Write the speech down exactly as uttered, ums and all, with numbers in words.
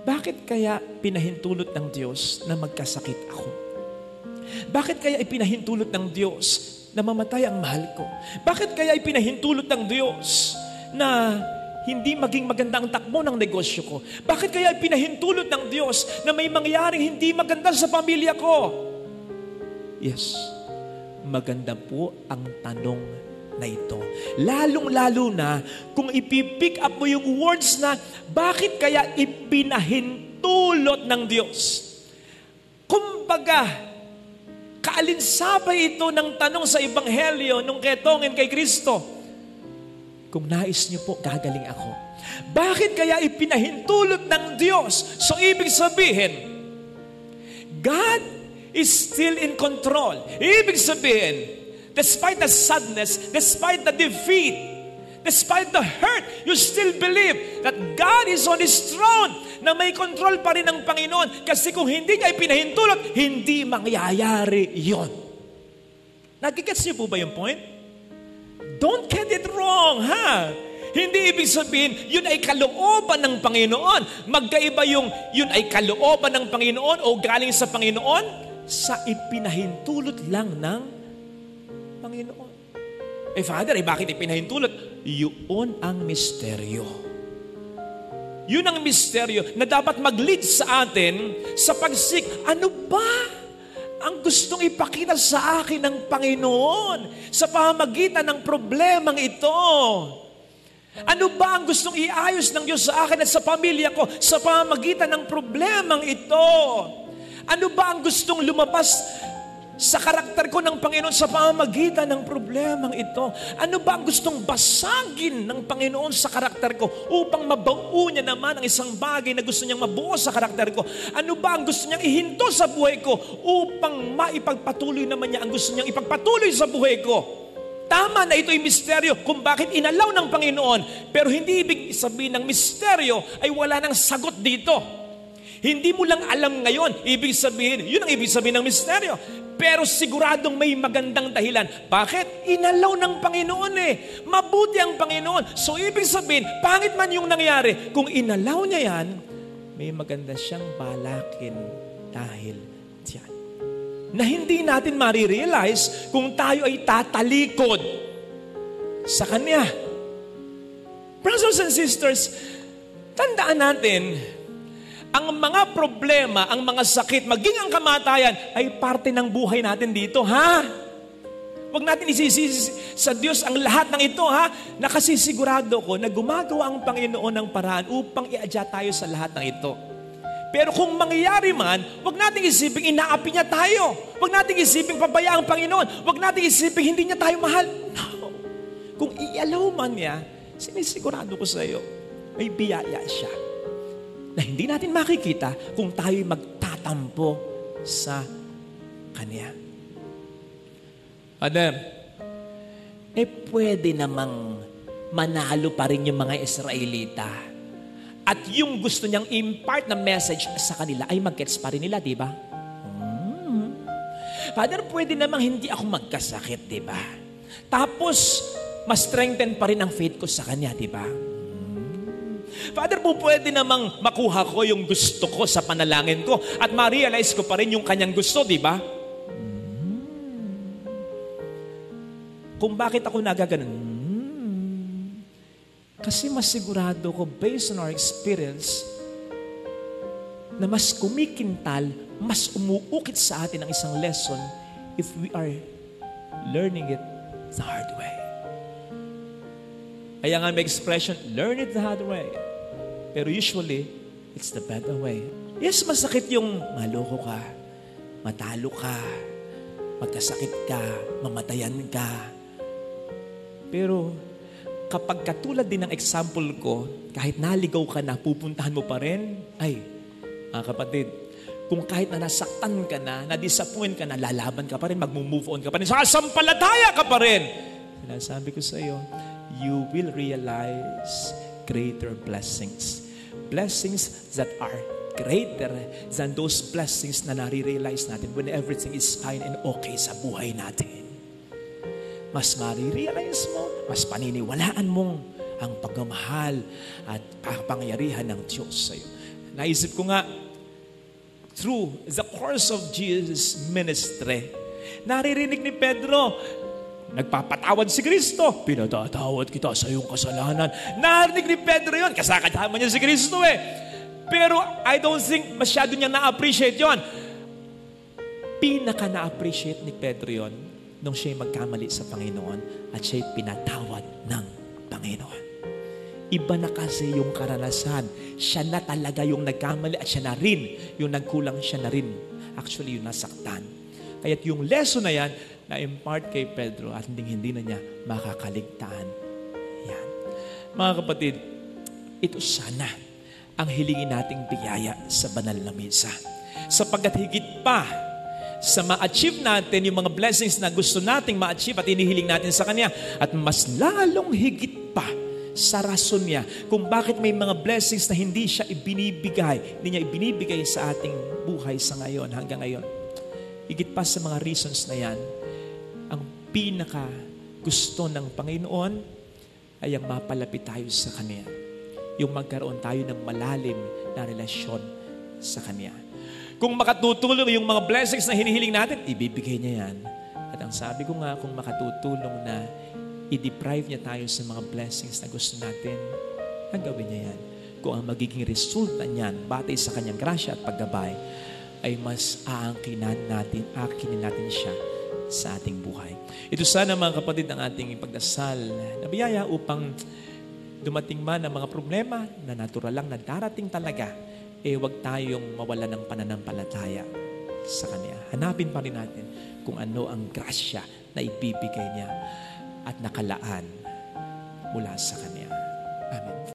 Bakit kaya pinahintulot ng Diyos na magkasakit ako? Bakit kaya ipinahintulot ng Diyos na mamatay ang mahal ko? Bakit kaya ipinahintulot ng Diyos na hindi maging maganda ang takbo ng negosyo ko? Bakit kaya ipinahintulot ng Diyos na may mangyaring hindi maganda sa pamilya ko? Yes, maganda po ang tanong na ito. Lalong-lalo na kung ipipick up mo yung words na bakit kaya ipinahintulot ng Diyos. Kumbaga, kaalinsabay ito ng tanong sa Ebanghelyo nung ketongin kay Kristo. Kung nais niyo po, gagaling ako. Bakit kaya ipinahintulot ng Diyos? So, ibig sabihin, God is still in control. Ibig sabihin, despite the sadness, despite the defeat, despite the hurt, you still believe that God is on His throne, na may control pa rin ang Panginoon. Kasi kung hindi niya ipinahintulot, hindi mangyayari yon. Nagigets niyo po ba yung point? Don't get it wrong, ha? Hindi ibig sabihin, yun ay kalooban ng Panginoon. Magkaiba yung yun ay kalooban ng Panginoon o galing sa Panginoon sa ipinahintulot lang ng Panginoon. Eh, Father, eh, bakit ipinahintulot? Yun ang misteryo. Yun ang misteryo na dapat mag-lead sa atin sa pagsik. Ano ba ang gustong ipakita sa akin ng Panginoon sa pamagitan ng problemang ito? Ano ba ang gustong iayos ng Diyos sa akin at sa pamilya ko sa pamagitan ng problemang ito? Ano ba ang gustong lumabas sa karakter ko ng Panginoon sa pamamagitan ng problemang ito? Ano ba ang gustong basagin ng Panginoon sa karakter ko upang mabuo niya naman ang isang bagay na gusto niyang mabuo sa karakter ko? Ano ba ang gusto niyang ihinto sa buhay ko upang maipagpatuloy naman niya ang gusto niyang ipagpatuloy sa buhay ko? Tama na ito'y misteryo kung bakit inalaw ng Panginoon, pero hindi ibig sabihin ng misteryo ay wala ng sagot dito. Hindi mo lang alam ngayon, ibig sabihin, yun ang ibig sabihin ng misteryo. Pero siguradong may magandang dahilan. Bakit? Inalaw ng Panginoon eh. Mabuti ang Panginoon. So ibig sabihin, pangit man yung nangyari, kung inalaw niya yan, may maganda siyang balakin dahil diyan. Na hindi natin marirealize kung tayo ay tatalikod sa Kanya. Brothers and sisters, tandaan natin, ang mga problema, ang mga sakit, maging ang kamatayan, ay parte ng buhay natin dito, ha? Huwag natin isisisi sa Diyos ang lahat ng ito, ha? Nakasisigurado ko na gumagawa ang Panginoon ng paraan upang iadya tayo sa lahat ng ito. Pero kung mangyayari man, huwag natin isipin inaapi niya tayo. Huwag natin isipin pabayaan ang Panginoon. Huwag natin isipin hindi niya tayo mahal. No. Kung ialaw man niya, sinisigurado ko sa iyo, may biyaya siya na hindi natin makikita kung tayo'y magtatampo sa Kanya. Adam, eh pwede namang manalo pa rin yung mga Israelita at yung gusto niyang impart na message sa kanila ay mag-gets pa rin nila, di ba? Hmm. Father, pwede namang hindi ako magkasakit, di ba? Tapos, ma-strengthen pa rin ang faith ko sa Kanya, di ba? Father, po pwede namang makuha ko yung gusto ko sa panalangin ko at ma-realize ko pa rin yung Kanyang gusto, di ba? Kung bakit ako nagaganon? Kasi masigurado ko, based on our experience, na mas kumikintal, mas umuukit sa atin ang isang lesson if we are learning it the hard way. Kaya nga may expression, learn it the hard way. Pero usually, it's the better way. Yes, masakit yung maloko ka, matalo ka, magkasakit ka, mamatayan ka. Pero kapag katulad din ng example ko, kahit naligaw ka na, pupuntahan mo pa rin, ay, mga kapatid, kung kahit na nasaktan ka na, na-disappoint ka na, lalaban ka pa rin, mag-move on ka pa rin, sasampalataya ka pa rin. Sinasabi ko sa iyo, you will realize greater blessings. Blessings that are greater than those blessings na nare-realize natin when everything is fine and okay sa buhay natin. Mas marirealize mo, mas paniniwalaan mong ang pagmamahal at kapangyarihan ng Diyos sa'yo. Naisip ko nga, through the course of Jesus' ministry, naririnig ni Pedro, nagpapatawad si Kristo, pinatatawad kita sa iyong kasalanan. Narinig ni Pedro yun, kasakadama niya si Kristo eh. Pero I don't think masyado niya na-appreciate yun. Pinaka na-appreciate ni Pedro yun nung siya'y magkamali sa Panginoon at siya'y pinatawad ng Panginoon. Iba na kasi yung karanasan. Siya na talaga yung nagkamali at siya na rin. Yung nagkulang siya na rin. Actually, yung nasaktan. Kaya't yung lesson na yan, na-impart kay Pedro at hindi, hindi na niya makakaligtaan. Yan. Mga kapatid, ito sana ang hilingin nating biyaya sa banal na misa. Sapagkat higit pa sa ma-achieve natin yung mga blessings na gusto nating ma-achieve at inihiling natin sa Kanya, at mas lalong higit pa sa rason niya kung bakit may mga blessings na hindi siya ibinibigay, hindi niya ibinibigay sa ating buhay sa ngayon, hanggang ngayon. Higit pa sa mga reasons na yan, ang pinaka gusto ng Panginoon ay ang mapalapit tayo sa Kanya. Yung magkaroon tayo ng malalim na relasyon sa Kanya. Kung makatutulong yung mga blessings na hinihiling natin, ibibigay niya yan. At ang sabi ko nga, kung makatutulong na i-deprive niya tayo sa mga blessings na gusto natin, ang gawin niya yan. Kung ang magiging resulta niyan, batay sa Kanyang grasya at paggabay, ay mas aangkinan natin, aangkinin natin siya sa ating buhay. Ito sana mga kapatid ang ating ipagdasal na biyaya upang dumating man ang mga problema na natural lang na darating talaga, eh huwag tayong mawala ng pananampalataya sa Kanya. Hanapin pa rin natin kung ano ang grasya na ibibigay niya at nakalaan mula sa Kanya.